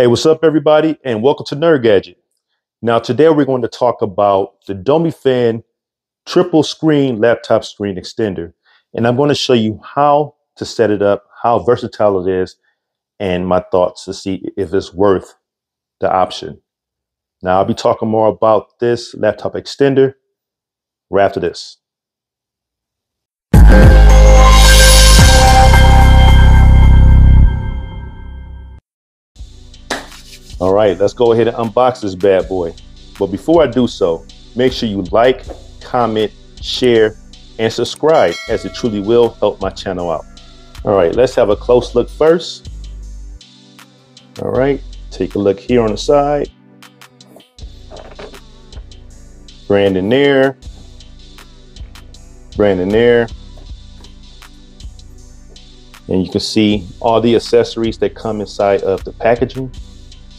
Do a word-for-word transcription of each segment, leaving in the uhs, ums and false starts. Hey, what's up everybody, and welcome to Nerd Gadget. Now today we're going to talk about the Domyfan triple screen laptop screen extender, and I'm going to show you how to set it up, how versatile it is, and my thoughts to see if it's worth the option. Now I'll be talking more about this laptop extender right after this. All right, let's go ahead and unbox this bad boy. But before I do so, make sure you like, comment, share, and subscribe, as it truly will help my channel out. All right, let's have a close look first. All right, take a look here on the side. Brand in there, brand in there. And you can see all the accessories that come inside of the packaging,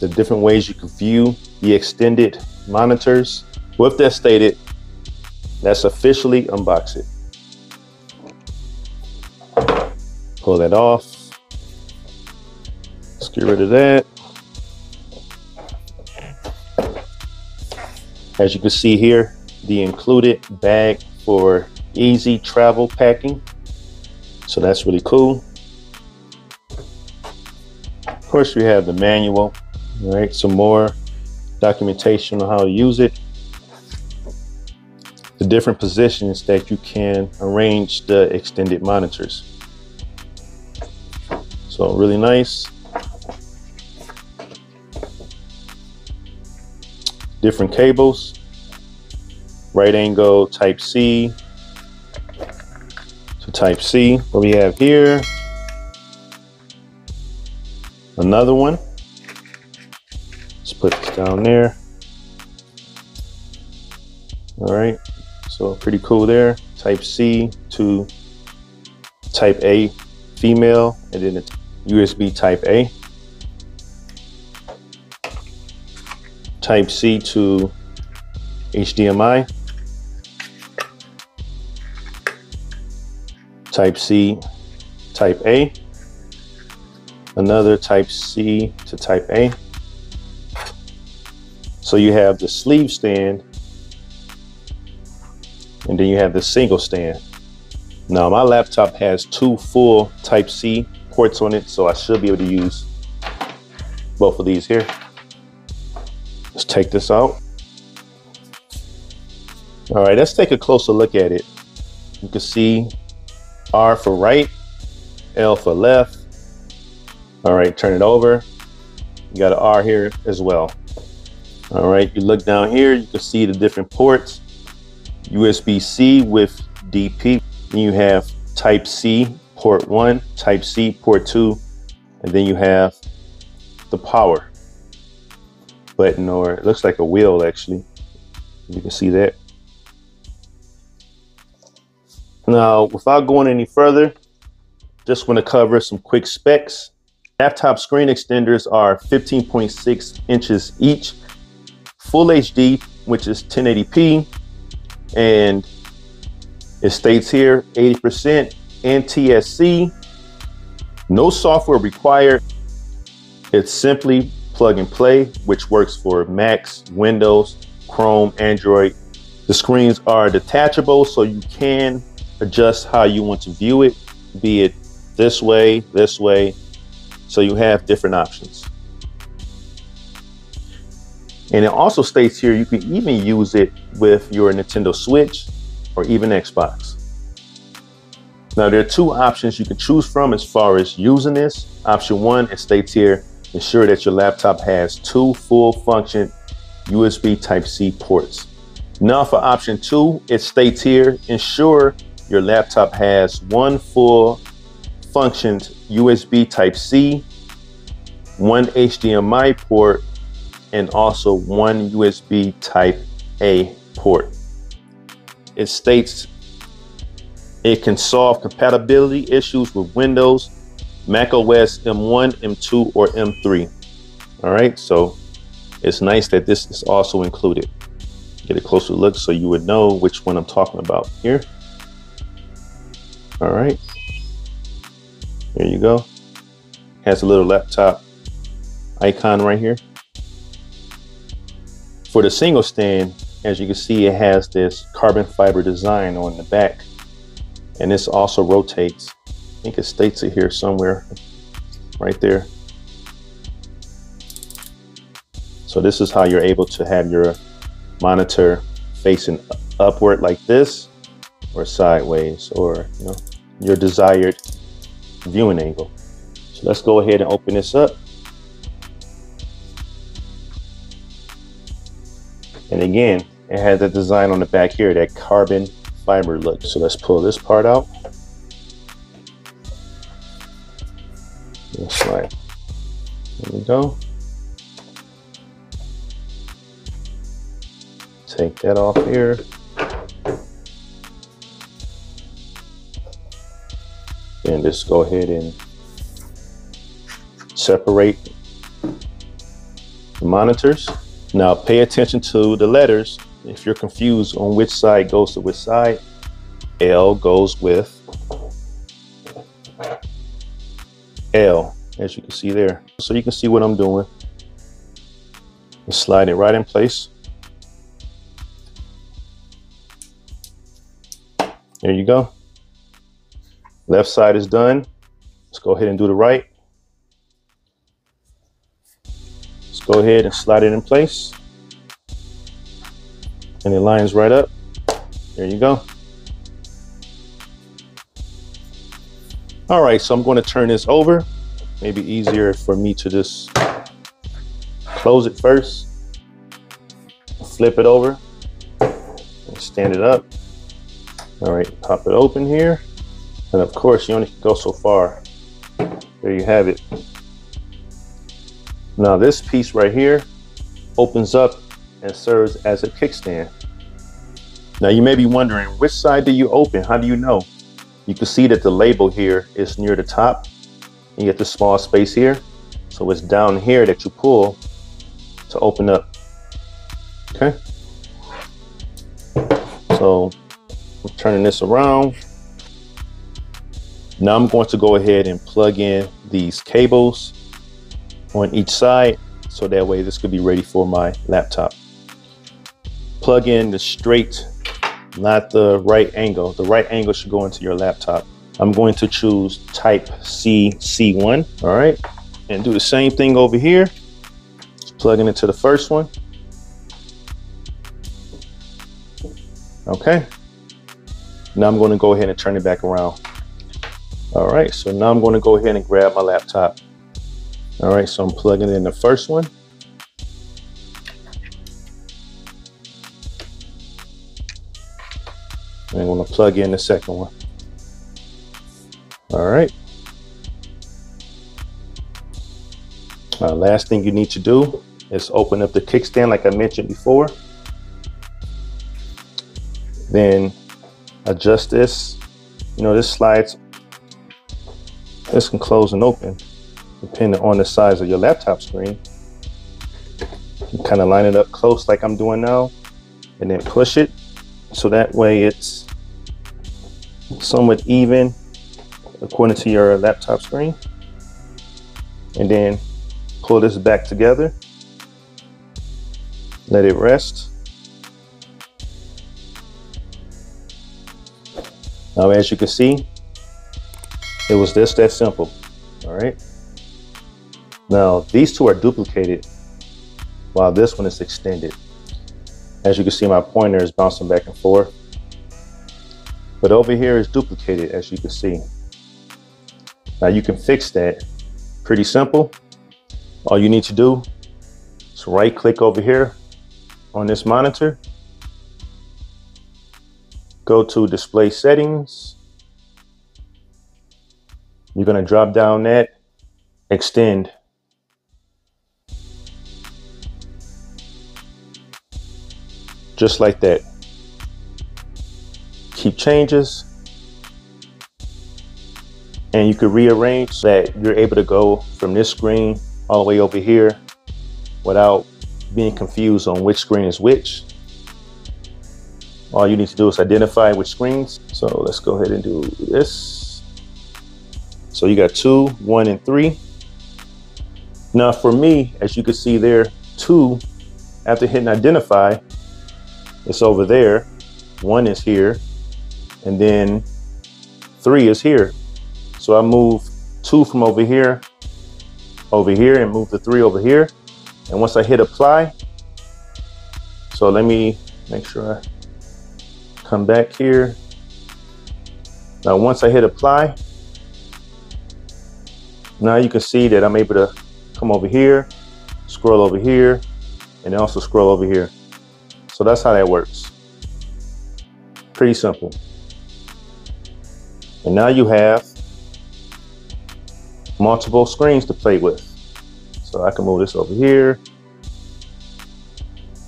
the different ways you can view the extended monitors. With that stated, let's officially unbox it. Pull that off. Let's get rid of that. As you can see here, the included bag for easy travel packing. So that's really cool. Of course, we have the manual. All right, some more documentation on how to use it, the different positions that you can arrange the extended monitors. So really nice. Different cables, right angle type C to type C. What we have here, another one. Put this down there. All right, so pretty cool there. Type C to type A female, and then it's U S B type A. Type C to H D M I. Type C, type A. Another type C to type A. So you have the sleeve stand, and then you have the single stand. Now my laptop has two full type C ports on it, so I should be able to use both of these here. Let's take this out. All right, let's take a closer look at it. You can see R for right, L for left. All right, turn it over. You got an R here as well. All right, you look down here, you can see the different ports, U S B-C with D P. Then you have type C port one, type C port two, and then you have the power button, or it looks like a wheel actually. You can see that. Now, without going any further, just want to cover some quick specs. Laptop screen extenders are fifteen point six inches each. Full H D, which is ten eighty p, and it states here eighty percent N T S C. No software required. It's simply plug and play, which works for Macs, Windows, Chrome, Android. The screens are detachable, so you can adjust how you want to view it, be it this way, this way, so you have different options. And it also states here, you can even use it with your Nintendo Switch or even Xbox. Now there are two options you can choose from as far as using this. Option one, it states here, ensure that your laptop has two full function U S B type C ports. Now for option two, it states here, ensure your laptop has one full functioned U S B type C, one H D M I port, and also one U S B type A port. It states it can solve compatibility issues with Windows, Mac O S M one, M two, or M three. All right, so it's nice that this is also included. Get a closer look so you would know which one I'm talking about here. All right, there you go. Has a little laptop icon right here. For the single stand, as you can see, it has this carbon fiber design on the back, and this also rotates. I think it states it here somewhere, right there. So this is how you're able to have your monitor facing upward like this, or sideways, or you know, your desired viewing angle. So let's go ahead and open this up. And again, it has that design on the back here, that carbon fiber look. So let's pull this part out. Let's slide. There we go. Take that off here. And just go ahead and separate the monitors. Now pay attention to the letters. If you're confused on which side goes to which side, L goes with L, as you can see there. So you can see what I'm doing. Slide it right in place. There you go. Left side is done. Let's go ahead and do the right. Let's go ahead and slide it in place. And it lines right up. There you go. All right, so I'm going to turn this over. Maybe easier for me to just close it first, flip it over, and stand it up. All right, pop it open here. And of course, you only can go so far. There you have it. Now this piece right here opens up and serves as a kickstand. Now you may be wondering, which side do you open? How do you know? You can see that the label here is near the top. You get the small space here. So it's down here that you pull to open up, okay? So I'm turning this around. Now I'm going to go ahead and plug in these cables on each side, so that way this could be ready for my laptop. Plug in the straight, not the right angle. The right angle should go into your laptop. I'm going to choose type C, C one, all right? And do the same thing over here. Just plugging into the first one. Okay. Now I'm going to go ahead and turn it back around. All right, so now I'm going to go ahead and grab my laptop. All right, so I'm plugging in the first one. And I'm going to plug in the second one. All right. Now, last thing you need to do is open up the kickstand like I mentioned before. Then adjust this. You know, this slides. This can close and open depending on the size of your laptop screen. You kind of line it up close like I'm doing now and then push it. So that way it's somewhat even according to your laptop screen. And then pull this back together. Let it rest. Now, as you can see, it was just that simple. All right. Now these two are duplicated while this one is extended. As you can see, my pointer is bouncing back and forth, but over here is duplicated, as you can see. Now you can fix that. Pretty simple. All you need to do is right click over here on this monitor, go to display settings. You're going to drop down that extend. Just like that. Keep changes. And you can rearrange that. You're able to go from this screen all the way over here without being confused on which screen is which. All you need to do is identify which screens. So let's go ahead and do this. So you got two, one, and three. Now for me, as you can see there, two, after hitting identify, it's over there, one is here, and then three is here. So I move two from over here, over here, and move the three over here. And once I hit apply, so let me make sure I come back here. Now, once I hit apply, now you can see that I'm able to come over here, scroll over here, and also scroll over here. So that's how that works. Pretty simple. And now you have multiple screens to play with. So I can move this over here,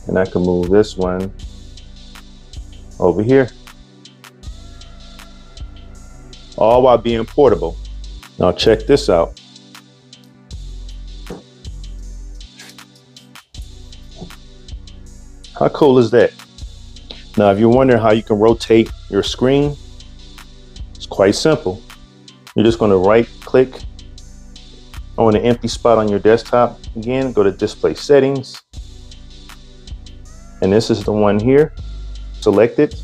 and I can move this one over here, all while being portable. Now check this out. How cool is that? Now, if you're wondering how you can rotate your screen, it's quite simple. You're just going to right click on an empty spot on your desktop. Again, go to display settings. And this is the one here, select it.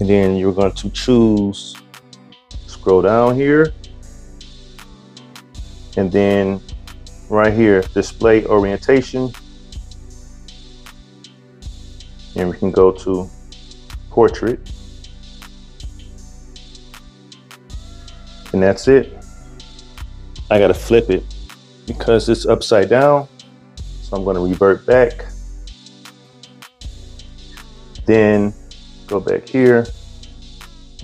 And then you're going to choose, scroll down here. And then right here, display orientation. And we can go to portrait. And that's it. I gotta flip it because it's upside down. So I'm gonna revert back. Then go back here.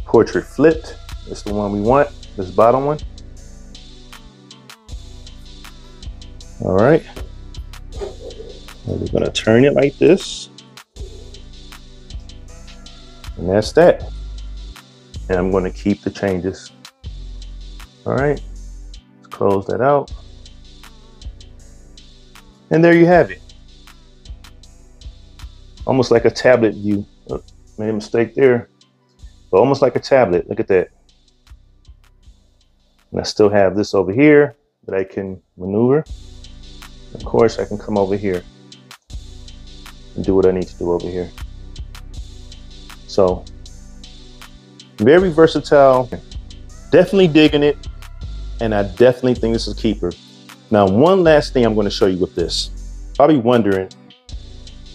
Portrait flipped. It's the one we want, this bottom one. All right. And we're gonna turn it like this. And that's that. And I'm gonna keep the changes. All right. Close that out. And there you have it. Almost like a tablet view. Oh, made a mistake there. But almost like a tablet. Look at that. And I still have this over here that I can maneuver. Of course, I can come over here and do what I need to do over here. So, very versatile. Definitely digging it. And I definitely think this is a keeper. Now, one last thing I'm going to show you with this. Probably wondering,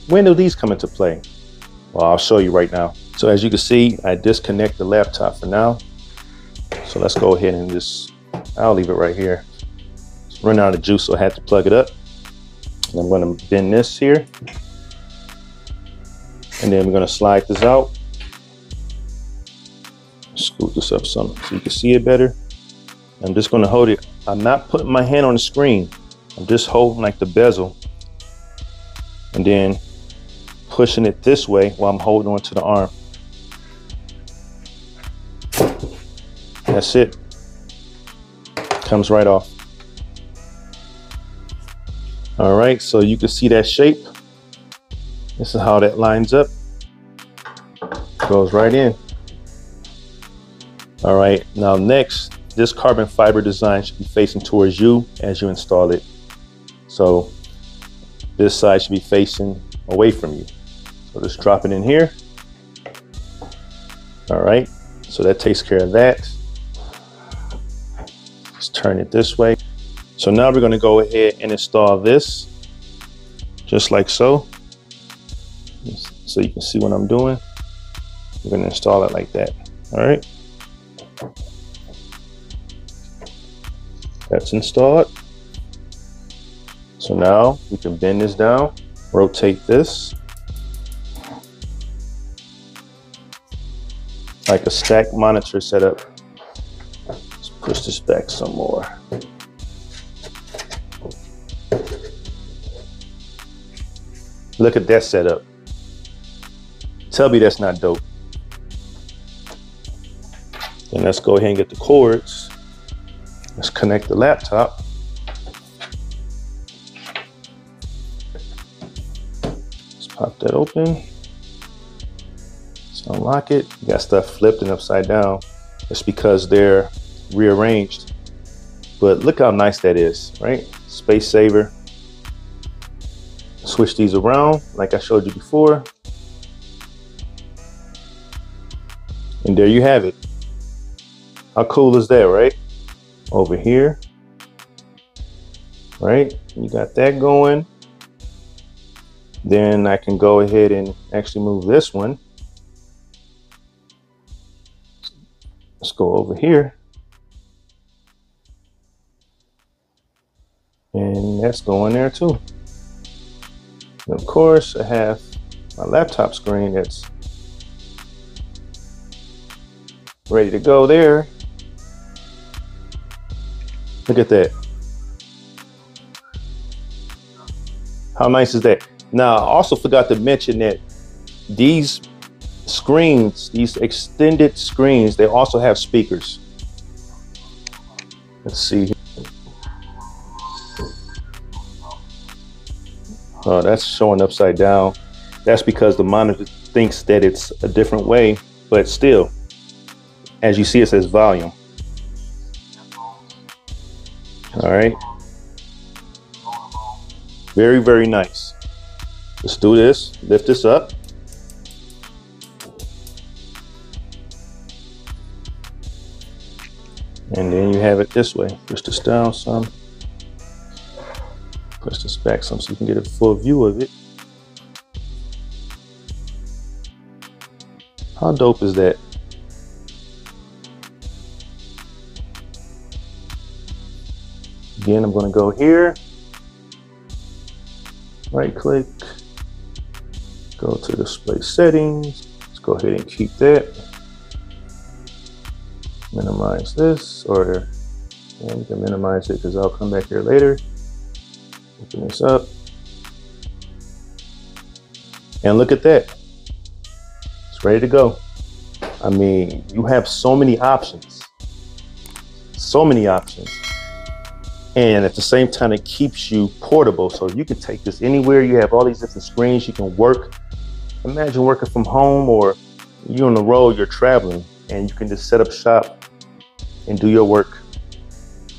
when do these come into play? Well, I'll show you right now. So as you can see, I disconnect the laptop for now. So let's go ahead and just, I'll leave it right here. It's running out of juice, so I had to plug it up. And I'm going to bend this here. And then we're going to slide this out. Scoot this up some so you can see it better. I'm just going to hold it. I'm not putting my hand on the screen. I'm just holding like the bezel and then pushing it this way while I'm holding onto the arm. That's it. Comes right off. All right, so you can see that shape. This is how that lines up. Goes right in. All right, now next, this carbon fiber design should be facing towards you as you install it. So this side should be facing away from you. So just drop it in here. All right, so that takes care of that. Let's turn it this way. So now we're gonna go ahead and install this, just like so. So you can see what I'm doing. We're gonna install it like that, all right? That's installed. So now we can bend this down, rotate this like a stack monitor setup. Let's push this back some more. Look at that setup. Tell me that's not dope. Then let's go ahead and get the cords. Let's connect the laptop. Let's pop that open. Let's unlock it. You got stuff flipped and upside down. It's because they're rearranged. But look how nice that is, right? Space saver. Switch these around like I showed you before. And there you have it. How cool is that, right? Over here, right? You got that going. Then I can go ahead and actually move this one. Let's go over here. And that's going there too. And of course, I have my laptop screen that's ready to go there. Look at that. How nice is that? Now, I also forgot to mention that these screens, these extended screens, they also have speakers. Let's see. Oh, that's showing upside down. That's because the monitor thinks that it's a different way, but still, as you see, it says volume. All right. Very, very nice. Let's do this. Lift this up. And then you have it this way. Push this down some. Push this back some so you can get a full view of it. How dope is that? Again, I'm going to go here. Right click. Go to display settings. Let's go ahead and keep that. Minimize this, or and we can minimize it because I'll come back here later. Open this up. And look at that. It's ready to go. I mean, you have so many options. So many options. And at the same time, it keeps you portable. So you can take this anywhere. You have all these different screens. You can work. Imagine working from home, or you're on the road, you're traveling, and you can just set up shop and do your work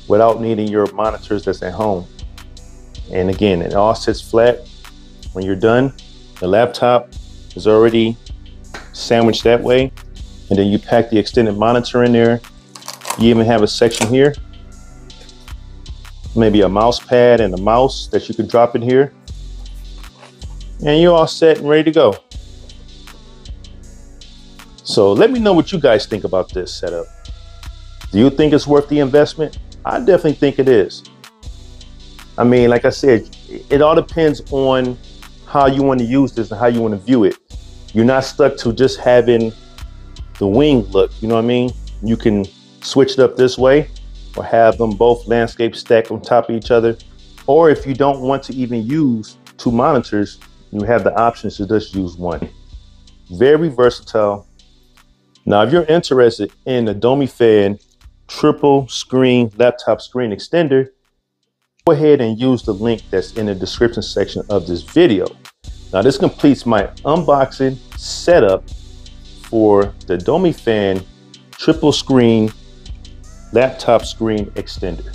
without needing your monitors that's at home. And again, it all sits flat. When you're done, the laptop is already sandwiched that way. And then you pack the extended monitor in there. You even have a section here, maybe a mouse pad and a mouse that you can drop in here. And you're all set and ready to go. So let me know what you guys think about this setup. Do you think it's worth the investment? I definitely think it is. I mean, like I said, it all depends on how you want to use this and how you want to view it. You're not stuck to just having the wing look, you know what I mean? You can switch it up this way, or have them both landscape stacked on top of each other. Or if you don't want to even use two monitors, you have the options to just use one. Very versatile. Now, if you're interested in the Domyfan triple screen laptop screen extender, go ahead and use the link that's in the description section of this video. Now, this completes my unboxing setup for the Domyfan triple screen laptop screen extender.